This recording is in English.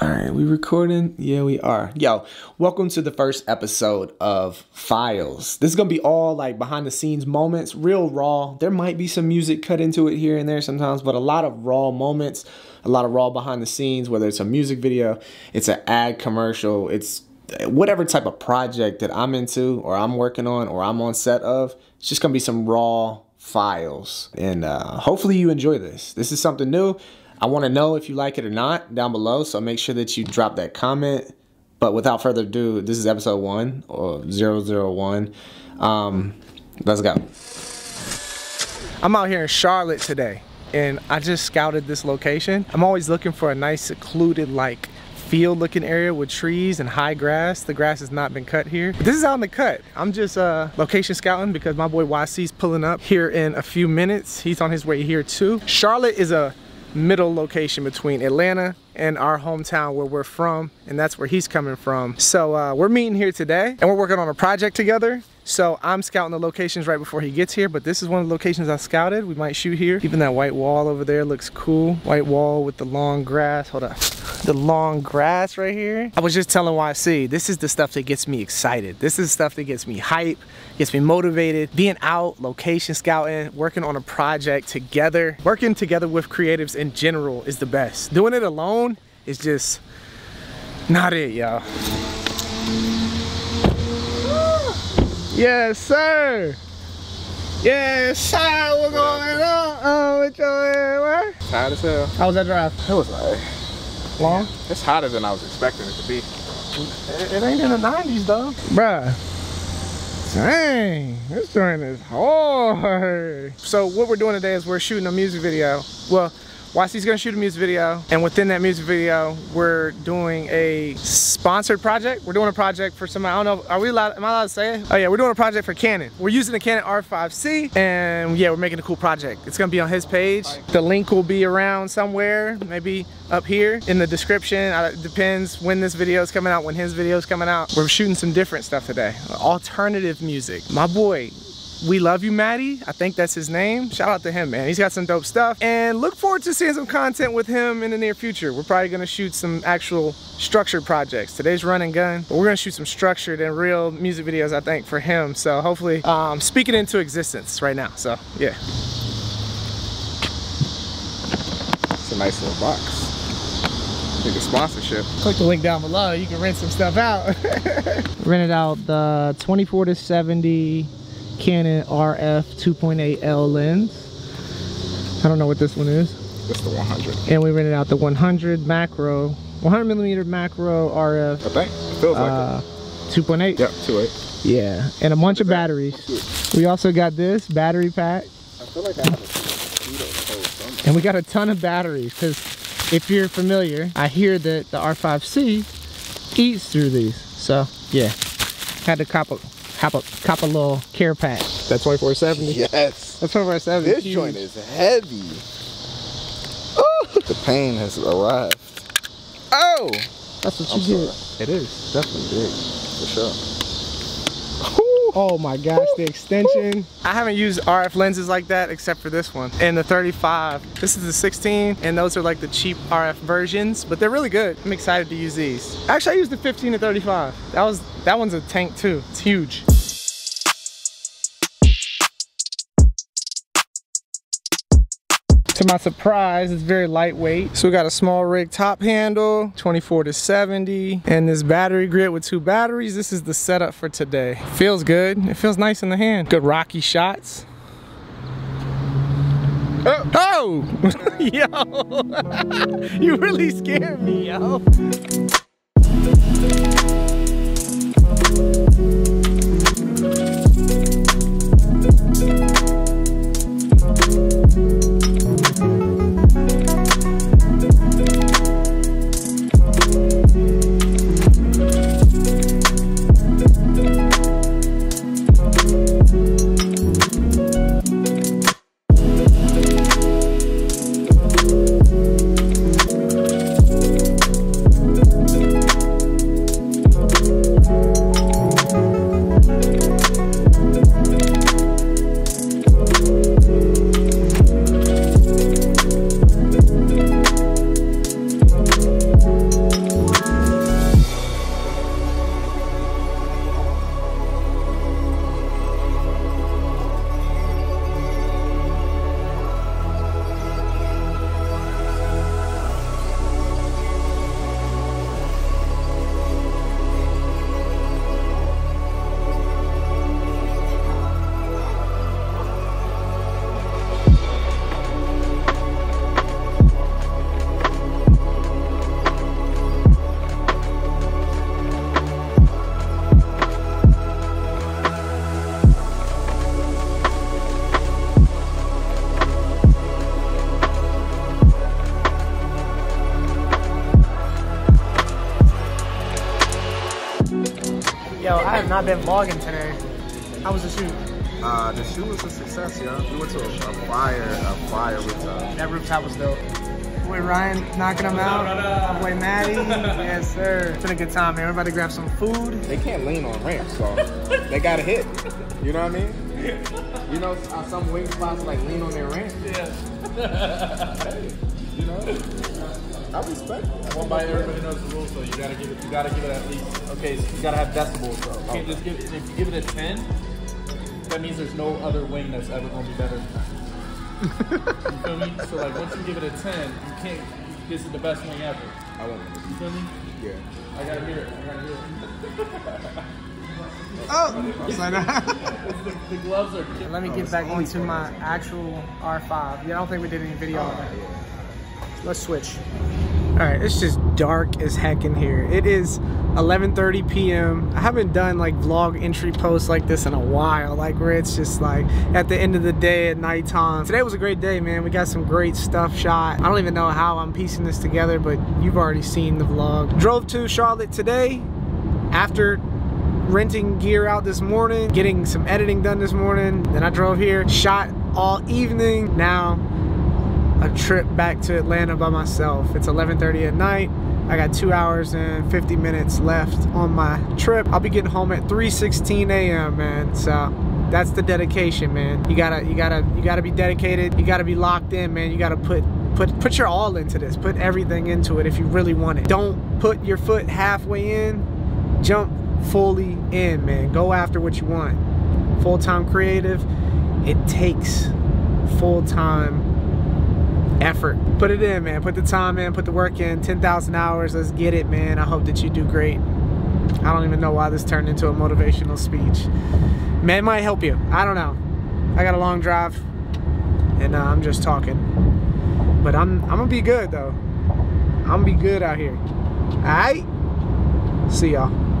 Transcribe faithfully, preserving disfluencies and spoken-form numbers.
All right, we recording? Yeah, we are. Yo, welcome to the first episode of Files. This is gonna be all like behind the scenes moments, real raw. There might be some music cut into it here and there sometimes, but a lot of raw moments, a lot of raw behind the scenes, whether it's a music video, it's an ad commercial, it's whatever type of project that I'm into or I'm working on or I'm on set of. It's just gonna be some raw files. And uh, hopefully you enjoy this. This is something new. I want to know if you like it or not down below, so make sure that you drop that comment. But without further ado, this is episode one or zero zero one. Um, let's go. I'm out here in Charlotte today, and I just scouted this location. I'm always looking for a nice secluded like field looking area with trees and high grass. The grass has not been cut here. But this is out in the cut. I'm just uh, location scouting because my boy Y C's pulling up here in a few minutes. He's on his way here too. Charlotte is a middle location between Atlanta and our hometown where we're from, and that's where he's coming from. So uh, we're meeting here today and we're working on a project together. So I'm scouting the locations right before he gets here, but this is one of the locations I scouted. We might shoot here. Even that white wall over there looks cool. White wall with the long grass. Hold up. The long grass right here. I was just telling Y C, this is the stuff that gets me excited. This is stuff that gets me hype, gets me motivated. Being out, location scouting, working on a project together, working together with creatives in general is the best. Doing it alone is just not it, y'all. Yes, sir. Yes, sir. What's going on? Oh, with your tired as hell. How was that drive? It was like long. Yeah, it's hotter than I was expecting it to be. It, it ain't in the nineties though, bruh. Dang, this joint is hard. So what we're doing today is we're shooting a music video. Well, Y C's gonna shoot a music video, and within that music video, we're doing a sponsored project. We're doing a project for somebody, I don't know, are we allowed, am I allowed to say it? Oh yeah, we're doing a project for Canon. We're using the Canon R five C, and yeah, we're making a cool project. It's gonna be on his page. The link will be around somewhere, maybe up here in the description. It depends when this video is coming out, when his video is coming out. We're shooting some different stuff today. Alternative music, my boy. We love you, Matty. I think that's his name. Shout out to him, man. He's got some dope stuff. And look forward to seeing some content with him in the near future. We're probably gonna shoot some actual structured projects. Today's run and gun, but we're gonna shoot some structured and real music videos, I think, for him. So hopefully, um, speak it into existence right now. So, yeah. It's a nice little box. Take a sponsorship. Click the link down below. You can rent some stuff out. Rented out the twenty-four to seventy. Canon R F two point eight L lens. I don't know what this one is. That's the one hundred. And we rented out the one hundred macro, one hundred millimeter macro R F. I think. It feels uh, like two point eight. Yep, two point eight. Yeah, and a bunch of batteries. We also got this battery pack. I feel like I have a mosquito cold somewhere. And we got a ton of batteries because if you're familiar, I hear that the R five C eats through these. So yeah, had to cop up. Cop a, cop a little care pack. That twenty-four seventy? Yes. That twenty-four seventy. This huge. Joint is heavy. Oh, the pain has arrived. Oh! That's what you I'm get. Sorry. It is definitely big, for sure. Ooh. Oh my gosh, Ooh. The extension. Ooh. I haven't used R F lenses like that except for this one. And the thirty-five. This is the sixteen, and those are like the cheap R F versions, but they're really good. I'm excited to use these. Actually, I used the fifteen to thirty-five. That was that one's a tank too. It's huge. To my surprise, it's very lightweight. So we got a small rig top handle, twenty-four to seventy, and this battery grid with two batteries. This is the setup for today. Feels good. It feels nice in the hand. Good rocky shots. Oh! Oh! Yo! You really scared me, yo! Yo, I have not been vlogging today. How was the shoot? Uh, the shoot was a success, yo. We went to a, a fire, a fire rooftop. That rooftop was dope. Boy, Ryan knocking them out. My boy Matty. Yes, sir. It's been a good time, man. Everybody grab some food. They can't lean on ramps, so they got to hit. You know what I mean? You know how some wing spots like lean on their ramp? Yeah. Hey, you know? I respect it. One bite, everybody knows the rules, so you gotta give it. You gotta give it at least. Okay, so you gotta have decibels, though. You can't just give it. If you give it a ten, that means there's no other wing that's ever gonna be better than that. You feel me? So like, once you give it a ten, you can't. This is the best wing ever. I want it. You feel me? Yeah. I gotta hear it. I gotta hear it. Oh! It's like that. The gloves are. Kicking. Let me get oh, back onto my actual R five. Yeah, I don't think we did any video oh, on that. Yeah. Let's switch. All right, it's just dark as heck in here. It is eleven thirty p m I haven't done like vlog entry posts like this in a while, like where it's just like at the end of the day at nighttime. Today was a great day, man. We got some great stuff shot. I don't even know how I'm piecing this together, but you've already seen the vlog. Drove to Charlotte today after renting gear out this morning, getting some editing done this morning. Then I drove here, shot all evening. Now, a trip back to Atlanta by myself. It's eleven thirty at night. I got two hours and fifty minutes left on my trip. I'll be getting home at three sixteen a m man. So that's the dedication, man. You gotta, you gotta, you gotta be dedicated. You gotta be locked in, man. You gotta put, put, put your all into this. Put everything into it if you really want it. Don't put your foot halfway in. Jump fully in, man. Go after what you want. Full-time creative. It takes full-time effort. Put it in, man. Put the time in. Put the work in. ten thousand hours. Let's get it, man. I hope that you do great. I don't even know why this turned into a motivational speech. Man, it might help you. I don't know. I got a long drive, and uh, I'm just talking. But I'm, I'm gonna be good, though. I'm gonna be good out here. All right? See y'all.